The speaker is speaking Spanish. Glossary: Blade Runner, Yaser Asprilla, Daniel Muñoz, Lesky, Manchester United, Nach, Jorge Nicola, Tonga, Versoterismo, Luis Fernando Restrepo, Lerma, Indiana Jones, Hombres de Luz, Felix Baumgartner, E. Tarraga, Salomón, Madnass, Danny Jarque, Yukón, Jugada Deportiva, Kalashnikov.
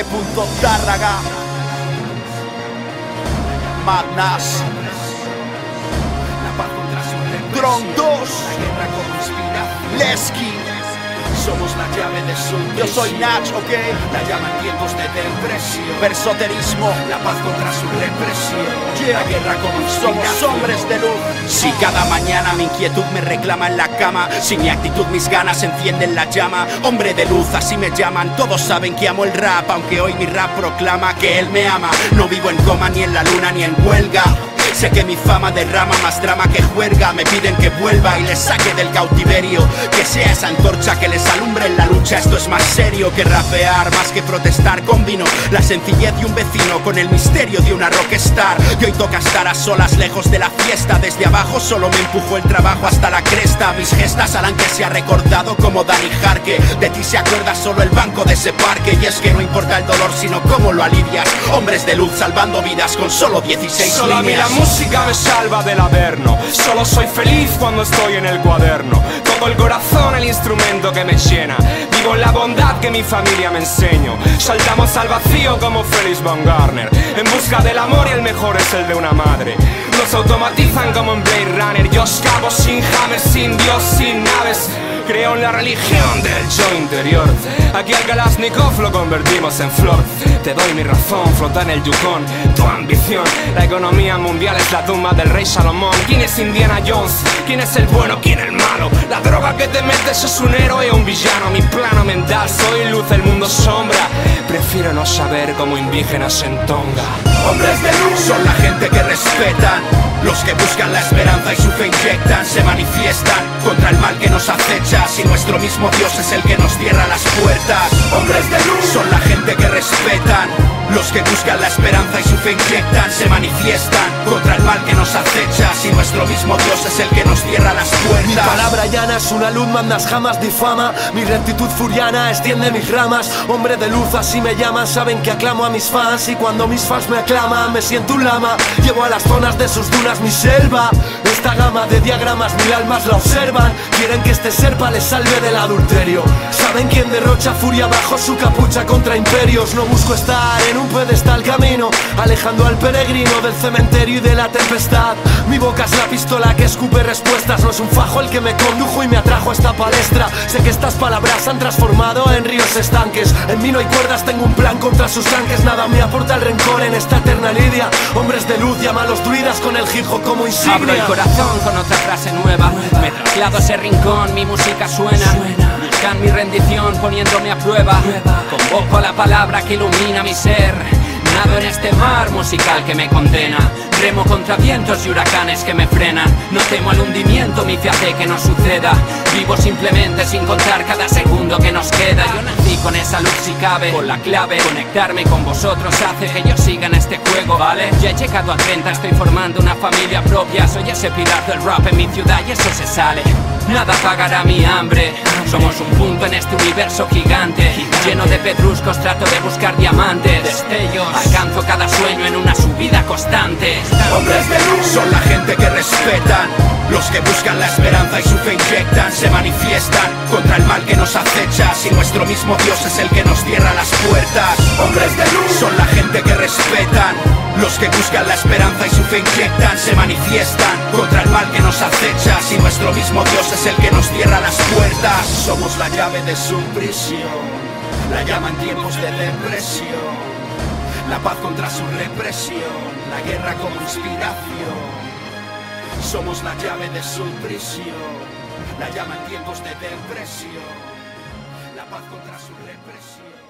E. Tarraga, Madnass, Tron 2, Lesky. Somos la llave de su prisión. Yo soy Nach, ¿ok? La llaman tiempos de depresión. Versoterismo, la paz contra su represión. La guerra comenzó. Somos hombres de luz. Si cada mañana mi inquietud me reclama en la cama, si mi actitud mis ganas encienden la llama. Hombre de luz, así me llaman. Todos saben que amo el rap, aunque hoy mi rap proclama que él me ama. No vivo en coma, ni en la luna, ni en huelga. Sé que mi fama derrama más drama que juerga. Me piden que vuelva y les saque del cautiverio, que sea esa antorcha que les alumbre en la lucha. Esto es más serio que rapear, más que protestar. Combino la sencillez de un vecino con el misterio de una rockstar. Y hoy toca estar a solas, lejos de la fiesta. Desde abajo solo me empujó el trabajo hasta la cresta. Mis gestas harán que sea recordado como Danny Jarque. De ti se acuerda solo el banco de ese parque. Y es que no importa el dolor, sino cómo lo alivias. Hombres de luz salvando vidas con solo 16 solo líneas. La música me salva del averno. Solo soy feliz cuando estoy en el cuaderno. Todo el corazón, el instrumento que me llena. Vivo la bondad que mi familia me enseñó. Saltamos al vacío como Felix Baumgartner, en busca del amor, y el mejor es el de una madre. Nos automatizan como en Blade Runner. Yo escapo sin hammers, sin Dios, sin naves. Creo en la religión del yo interior. Aquí al Kalashnikov lo convertimos en flor. Te doy mi razón, flota en el Yukón tu ambición. La economía mundial es la tumba del rey Salomón. ¿Quién es Indiana Jones? ¿Quién es el bueno? ¿Quién el malo? La droga que te metes es un héroe o un villano. Mi plano mental, soy luz, el mundo sombra. Prefiero no saber como indígenas en Tonga. Hombres de luz son la gente que respetan, los que buscan la esperanza y su fe inyectan. Se manifiestan contra el mal que nos acecha, si nuestro mismo Dios es el que nos cierra las puertas. Hombres de luz son la gente que respetan, los que buscan la esperanza y su fe inyectan. Se manifiestan contra el mal que nos acecha, si nuestro mismo Dios es el que nos cierra las puertas. Mi palabra llana es una luz, Madnass jamás difama. Mi rectitud furiana extiende mis ramas. Hombre de luz, así me llaman. Saben que aclamo a mis fans, y cuando mis fans me aclaman me siento un lama. Llevo a las zonas de sus dunas mi selva. Esta gama de diagramas mil almas la observan. Quieren que este serpa les salve del adulterio. Saben quién derrocha furia bajo su capucha contra imperios. No busco estar en un pedestal, camino alejando al peregrino del cementerio y de la tempestad. Mi boca es la pistola que escupe respuestas. No es un fajo el que me condujo y me atrajo a esta palestra. Sé que estas palabras se han transformado en ríos estanques. En mí no hay cuerdas, tengo un plan contra sus tanques. Nada me aporta el rencor en esta eterna lidia. Hombres de luz llaman a los druidas con el hip hop como insignia. Abro el corazón con otra frase nueva. Me traslado a ese rincón, mi música suena. Buscan mi rendición poniéndome a prueba. Convoco la palabra que ilumina mi ser. Nado en este mar musical que me condena. Remo contra vientos y huracanes que me frenan. No temo al hundimiento, mi fe hace que no suceda. Vivo simplemente sin contar cada segundo que nos queda. Yo nací con esa luz si cabe, con la clave. Conectarme con vosotros hace que yo siga en este juego, ¿vale? Ya he llegado a 30, estoy formando una familia propia. Soy ese pilar del rap en mi ciudad y eso se sale. Nada pagará mi hambre. Somos un punto en este universo gigante. Lleno de pedruscos trato de buscar diamantes. Destellos, alcanzo cada sueño en una subida constante. Hombres de luz son la gente que respetan, los que buscan la esperanza y su fe inyectan. Se manifiestan contra el mal que nos acecha, si nuestro mismo Dios es el que nos cierra las puertas. Hombres de luz son la gente que respetan, los que buscan la esperanza y su fe inyectan. Se manifiestan contra el mal que nos acecha, si nuestro mismo Dios es el que nos cierra las puertas. Somos la llave de su prisión, la llaman tiempos de depresión. La paz contra su represión, la guerra como inspiración. Somos la llave de su prisión, la llaman tiempos de depresión. La paz contra su represión.